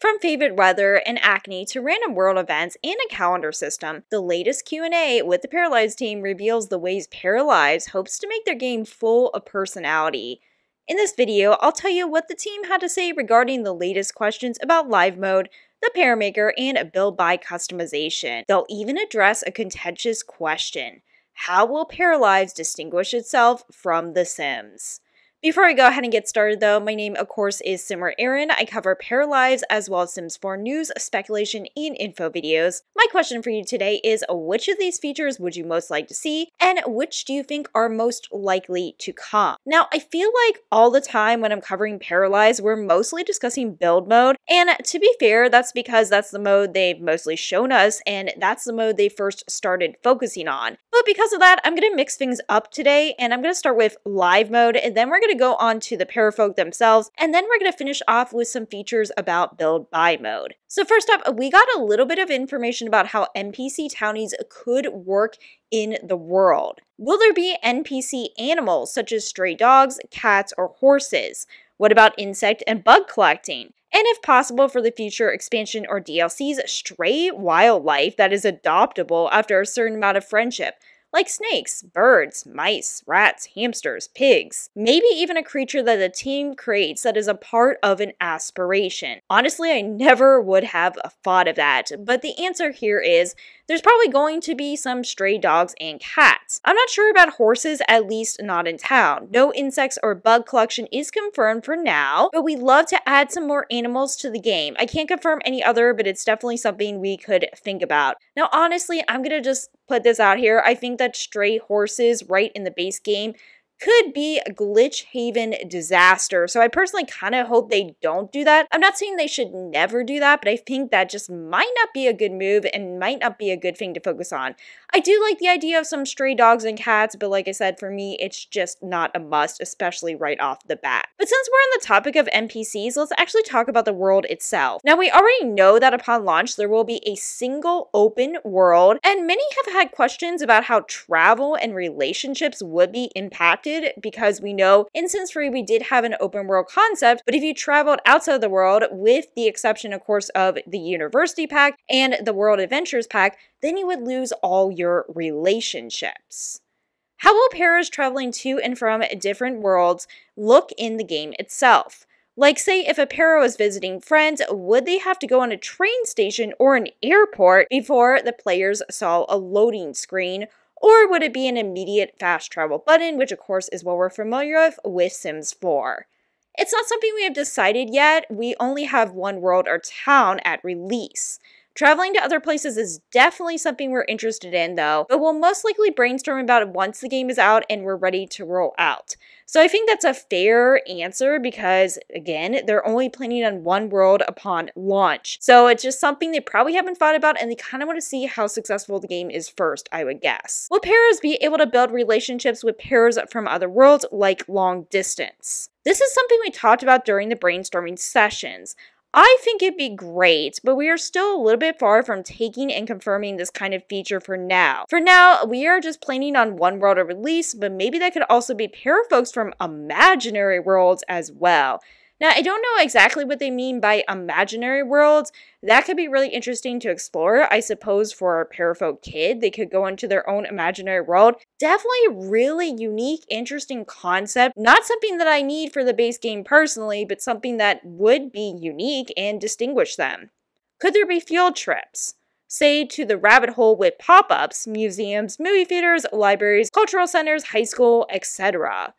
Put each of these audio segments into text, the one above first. From favorite weather and acne to random world events and a calendar system, the latest Q&A with the Paralives team reveals the ways Paralives hopes to make their game full of personality. In this video, I'll tell you what the team had to say regarding the latest questions about live mode, the Paramaker, and a build-buy customization. They'll even address a contentious question. How will Paralives distinguish itself from The Sims? Before I go ahead and get started though, my name of course is Simmer Erin. I cover Paralives as well as Sims 4 news, speculation, and info videos. My question for you today is, which of these features would you most like to see, and which do you think are most likely to come? Now, I feel like all the time when I'm covering Paralives, we're mostly discussing build mode, and to be fair, that's because that's the mode they've mostly shown us, and that's the mode they first started focusing on. But because of that, I'm going to mix things up today, and I'm going to start with live mode, and then we're going to go on to the Parafolk themselves, and then we're going to finish off with some features about build buy mode. So first up, we got a little bit of information about how NPC townies could work in the world. Will there be NPC animals such as stray dogs, cats, or horses? What about insect and bug collecting? And if possible for the future expansion or DLCs, stray wildlife that is adoptable after a certain amount of friendship, like snakes, birds, mice, rats, hamsters, pigs. Maybe even a creature that the team creates that is a part of an aspiration. Honestly, I never would have thought of that, but the answer here is there's probably going to be some stray dogs and cats. I'm not sure about horses, at least not in town. No insects or bug collection is confirmed for now, but we'd love to add some more animals to the game. I can't confirm any other, but it's definitely something we could think about. Now, honestly, I'm gonna just put this out here. I think that stray horses right in the base game could be a glitch haven disaster. So I personally kind of hope they don't do that. I'm not saying they should never do that, but I think that just might not be a good move and might not be a good thing to focus on. I do like the idea of some stray dogs and cats, but like I said, for me, it's just not a must, especially right off the bat. But since we're on the topic of NPCs, let's actually talk about the world itself. Now, we already know that upon launch, there will be a single open world, and many have had questions about how travel and relationships would be impacted, because we know in Sims 3 we did have an open world concept, but if you traveled outside the world, with the exception of course of the University Pack and the World Adventures Pack, then you would lose all your relationships. How will Paras traveling to and from different worlds look in the game itself? Like, say if a Para was visiting friends, would they have to go on a train station or an airport before the players saw a loading screen? Or would it be an immediate fast travel button, which of course is what we're familiar with Sims 4? It's not something we have decided yet. We only have one world or town at release. Traveling to other places is definitely something we're interested in though, but we'll most likely brainstorm about it once the game is out and we're ready to roll out. So I think that's a fair answer because, again, they're only planning on one world upon launch. So it's just something they probably haven't thought about and they kind of want to see how successful the game is first, I would guess. Will Paras be able to build relationships with Paras from other worlds, like long distance? This is something we talked about during the brainstorming sessions. I think it'd be great, but we are still a little bit far from taking and confirming this kind of feature for now. For now, we are just planning on one world of release, but maybe that could also be Parafolks from imaginary worlds as well. Now, I don't know exactly what they mean by imaginary worlds. That could be really interesting to explore. I suppose for a Parafolk kid, they could go into their own imaginary world. Definitely really unique, interesting concept. Not something that I need for the base game personally, but something that would be unique and distinguish them. Could there be field trips? Say to the rabbit hole with pop-ups, museums, movie theaters, libraries, cultural centers, high school, etc.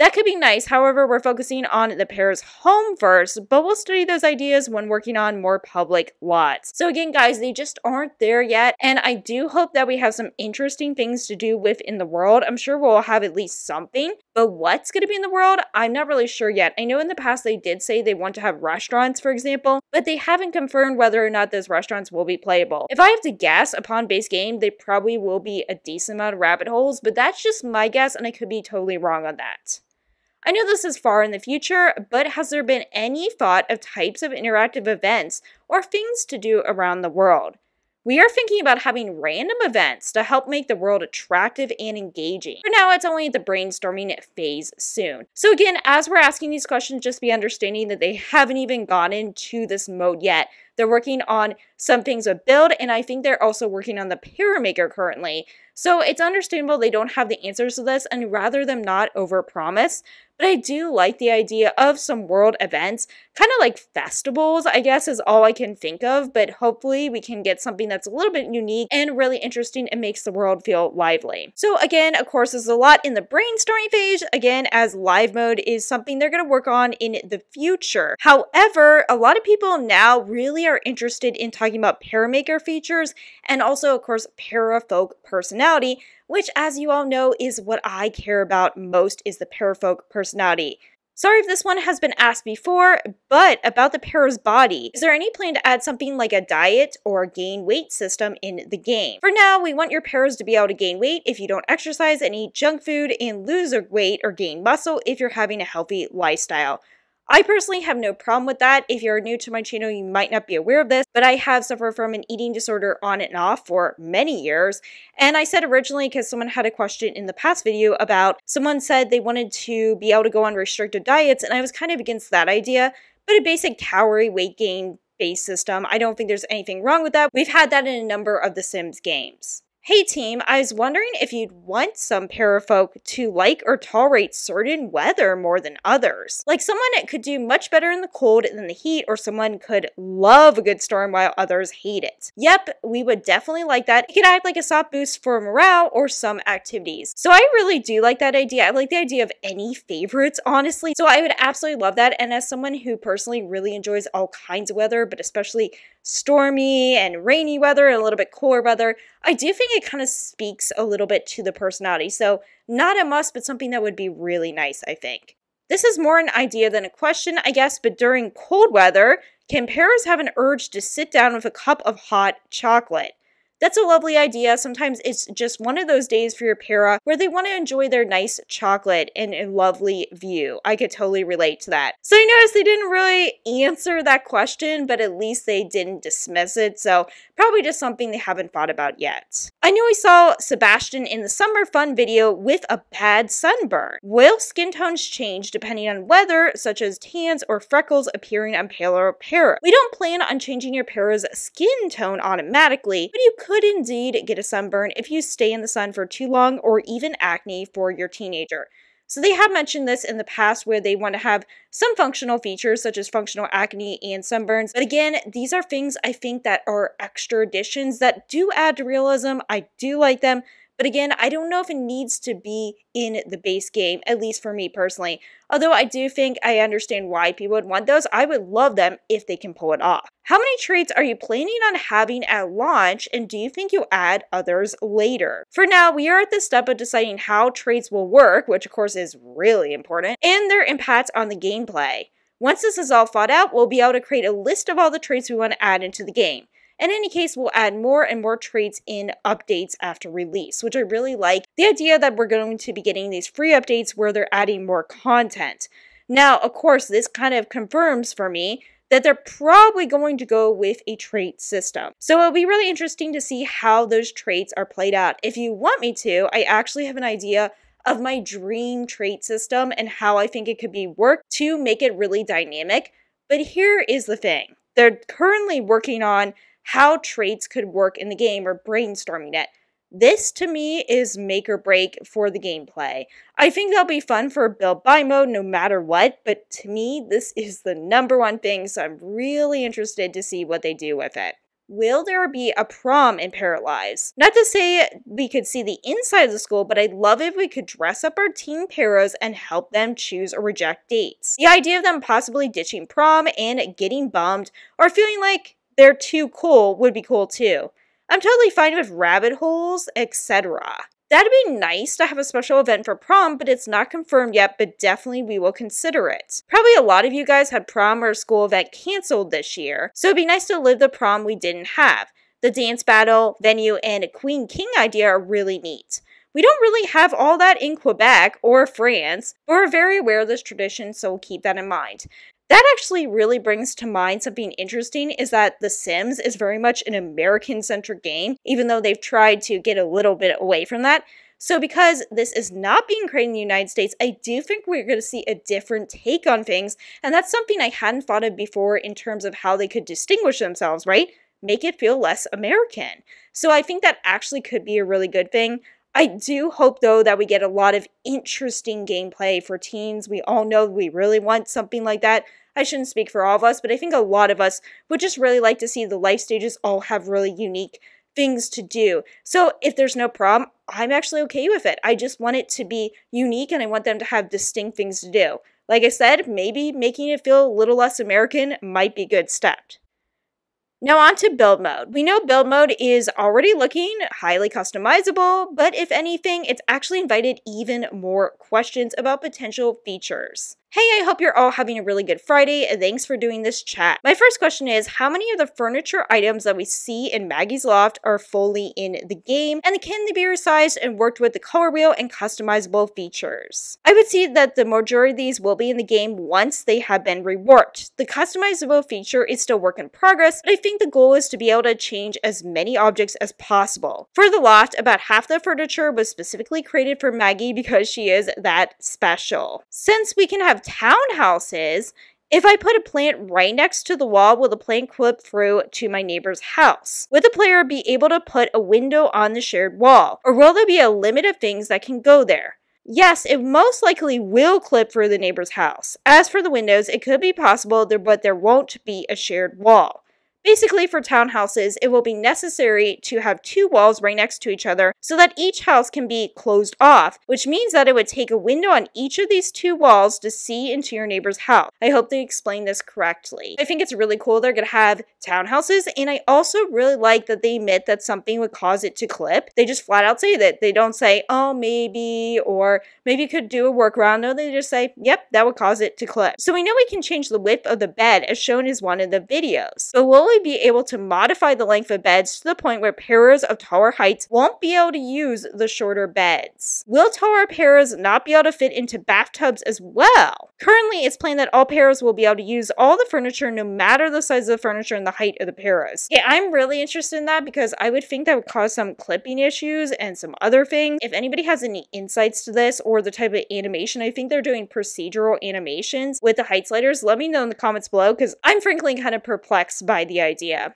That could be nice, however, we're focusing on the Paras home first, but we'll study those ideas when working on more public lots. So again, guys, they just aren't there yet, and I do hope that we have some interesting things to do within the world. I'm sure we'll have at least something, but what's going to be in the world, I'm not really sure yet. I know in the past they did say they want to have restaurants, for example, but they haven't confirmed whether or not those restaurants will be playable. If I have to guess, upon base game, they probably will be a decent amount of rabbit holes, but that's just my guess, and I could be totally wrong on that. I know this is far in the future, but has there been any thought of types of interactive events or things to do around the world? We are thinking about having random events to help make the world attractive and engaging. For now, it's only at the brainstorming phase soon. So again, as we're asking these questions, just be understanding that they haven't even gotten into this mode yet. They're working on some things with build, and I think they're also working on the Paramaker currently. So it's understandable they don't have the answers to this, and rather them not overpromise. But I do like the idea of some world events, kind of like festivals, I guess, is all I can think of. But hopefully we can get something that's a little bit unique and really interesting and makes the world feel lively. So again, of course, there's a lot in the brainstorming phase, again, as live mode is something they're going to work on in the future. However, a lot of people now really are interested in talking about Paramaker features and also, of course, Parafolk personality, which, as you all know, is what I care about most, is the Parafolk personality. Sorry if this one has been asked before, but about the Para's body, is there any plan to add something like a diet or gain weight system in the game? For now, we want your Paras to be able to gain weight if you don't exercise and eat junk food, and lose weight or gain muscle if you're having a healthy lifestyle. I personally have no problem with that. If you're new to my channel, you might not be aware of this, but I have suffered from an eating disorder on and off for many years. And I said originally because someone had a question in the past video about someone said they wanted to be able to go on restrictive diets, and I was kind of against that idea, but a basic calorie weight gain based system, I don't think there's anything wrong with that. We've had that in a number of the Sims games. Hey team, I was wondering if you'd want some Parafolk to like or tolerate certain weather more than others. Like someone could do much better in the cold than the heat, or someone could love a good storm while others hate it. Yep, we would definitely like that. It could act like a soft boost for morale or some activities. So I really do like that idea. I like the idea of any favorites, honestly. So I would absolutely love that. And as someone who personally really enjoys all kinds of weather, but especially stormy and rainy weather and a little bit cooler weather, I do think it kind of speaks a little bit to the personality. So not a must, but something that would be really nice, I think. This is more an idea than a question, I guess, but during cold weather, can Paras have an urge to sit down with a cup of hot chocolate? That's a lovely idea. Sometimes it's just one of those days for your Para where they want to enjoy their nice chocolate and a lovely view. I could totally relate to that. So I noticed they didn't really answer that question, but at least they didn't dismiss it. So probably just something they haven't thought about yet. I know we saw Sebastian in the summer fun video with a bad sunburn. Will skin tones change depending on weather, such as tans or freckles appearing on paler Para? We don't plan on changing your Para's skin tone automatically, but you could indeed get a sunburn if you stay in the sun for too long, or even acne for your teenager. So they have mentioned this in the past where they want to have some functional features such as functional acne and sunburns. But again, these are things I think that are extra additions that do add to realism. I do like them. But again, I don't know if it needs to be in the base game, at least for me personally. Although I do think I understand why people would want those. I would love them if they can pull it off. How many traits are you planning on having at launch, and do you think you'll add others later? For now, we are at the step of deciding how traits will work, which of course is really important, and their impacts on the gameplay. Once this is all thought out, we'll be able to create a list of all the traits we want to add into the game. In any case, we'll add more and more traits in updates after release, which I really like. The idea that we're going to be getting these free updates where they're adding more content. Now, of course, this kind of confirms for me that they're probably going to go with a trait system. So it'll be really interesting to see how those traits are played out. If you want me to, I actually have an idea of my dream trait system and how I think it could be worked to make it really dynamic. But here is the thing. They're currently working on how traits could work in the game, or brainstorming it. This to me is make or break for the gameplay. I think that'll be fun for build buy mode no matter what, but to me this is the #1 thing, so I'm really interested to see what they do with it. Will there be a prom in Paralives? Not to say we could see the inside of the school, but I'd love if we could dress up our teen Paras and help them choose or reject dates. The idea of them possibly ditching prom and getting bummed or feeling like they're too cool would be cool too. I'm totally fine with rabbit holes, etc. That'd be nice to have a special event for prom, but it's not confirmed yet, but definitely we will consider it. Probably a lot of you guys had prom or school event canceled this year, so it'd be nice to live the prom we didn't have. The dance battle, venue, and a queen-king idea are really neat. We don't really have all that in Quebec or France, but we're very aware of this tradition, so we'll keep that in mind. That actually really brings to mind something interesting, is that The Sims is very much an American-centric game, even though they've tried to get a little bit away from that. So because this is not being created in the United States, I do think we're going to see a different take on things, and that's something I hadn't thought of before in terms of how they could distinguish themselves, right? Make it feel less American. So I think that actually could be a really good thing. I do hope, though, that we get a lot of interesting gameplay for teens. We all know we really want something like that. I shouldn't speak for all of us, but I think a lot of us would just really like to see the life stages all have really unique things to do. So if there's no problem, I'm actually okay with it. I just want it to be unique, and I want them to have distinct things to do. Like I said, maybe making it feel a little less American might be a good step. Now on to build mode. We know build mode is already looking highly customizable, but if anything, it's actually invited even more questions about potential features. Hey, I hope you're all having a really good Friday, and thanks for doing this chat. My first question is, how many of the furniture items that we see in Maggie's loft are fully in the game, and can they be resized and worked with the color wheel and customizable features? I would say that the majority of these will be in the game once they have been reworked. The customizable feature is still work in progress, but I think the goal is to be able to change as many objects as possible. For the loft, about half the furniture was specifically created for Maggie because she is that special. Since we can have townhouses, if I put a plant right next to the wall, will the plant clip through to my neighbor's house? Would the player be able to put a window on the shared wall, or will there be a limit of things that can go there? Yes, it most likely will clip through the neighbor's house. As for the windows, it could be possible, but there won't be a shared wall. Basically, for townhouses, it will be necessary to have two walls right next to each other so that each house can be closed off, which means that it would take a window on each of these two walls to see into your neighbor's house. I hope they explained this correctly. I think it's really cool they're going to have townhouses, and I also really like that they admit that something would cause it to clip. They just flat out say that. They don't say, oh, maybe, or maybe you could do a workaround. No, they just say, yep, that would cause it to clip. So we know we can change the width of the bed, as shown in one of the videos. But will be able to modify the length of beds to the point where pairs of taller heights won't be able to use the shorter beds? Will taller pairs not be able to fit into bathtubs as well? Currently, it's planned that all pairs will be able to use all the furniture no matter the size of the furniture and the height of the pairs. Yeah, I'm really interested in that because I would think that would cause some clipping issues and some other things. If anybody has any insights to this or the type of animation, I think they're doing procedural animations with the height sliders. Let me know in the comments below because I'm frankly kind of perplexed by the idea.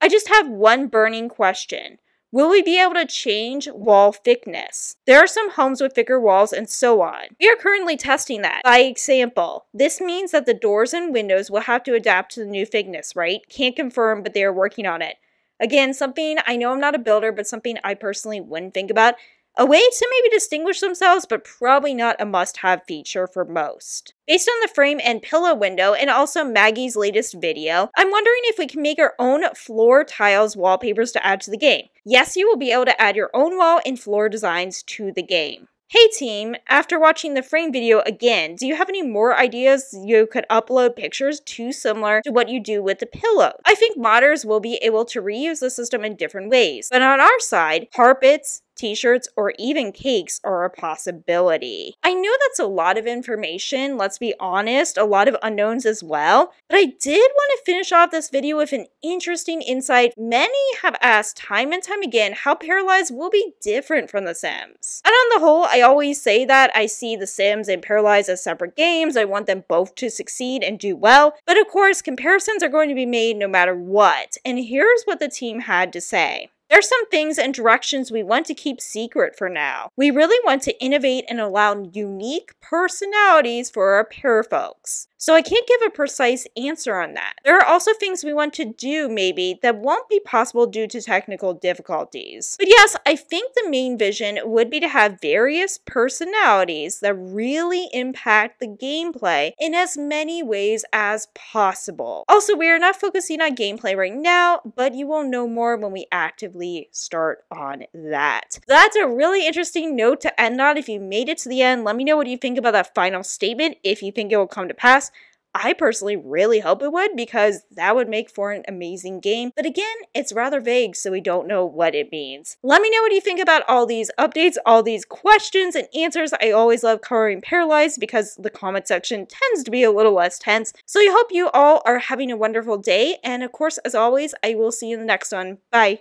I just have one burning question. Will we be able to change wall thickness? There are some homes with thicker walls and so on. We are currently testing that. By example, this means that the doors and windows will have to adapt to the new thickness, right? Can't confirm, but they are working on it. Again, something I know I'm not a builder, but something I personally wouldn't think about. A way to maybe distinguish themselves, but probably not a must-have feature for most. Based on the frame and pillow window, and also Maggie's latest video, I'm wondering if we can make our own floor tiles wallpapers to add to the game. Yes, you will be able to add your own wall and floor designs to the game. Hey team, after watching the frame video again, do you have any more ideas you could upload pictures too similar to what you do with the pillow? I think modders will be able to reuse the system in different ways, but on our side, carpets, t-shirts, or even cakes are a possibility. I know that's a lot of information, let's be honest, a lot of unknowns as well, but I did want to finish off this video with an interesting insight. Many have asked time and time again how Paralives will be different from The Sims. And on the whole, I always say that I see The Sims and Paralives as separate games. I want them both to succeed and do well, but of course, comparisons are going to be made no matter what, and here's what the team had to say. There's some things and directions we want to keep secret for now. We really want to innovate and allow unique personalities for our Parafolks. So I can't give a precise answer on that. There are also things we want to do, maybe, that won't be possible due to technical difficulties. But yes, I think the main vision would be to have various personalities that really impact the gameplay in as many ways as possible. Also, we are not focusing on gameplay right now, but you will know more when we actively start on that. That's a really interesting note to end on. If you made it to the end, let me know what you think about that final statement, if you think it will come to pass. I personally really hope it would, because that would make for an amazing game. But again, it's rather vague, so we don't know what it means. Let me know what you think about all these updates, all these questions and answers. I always love covering Paralives because the comment section tends to be a little less tense. So I hope you all are having a wonderful day. And of course, as always, I will see you in the next one. Bye.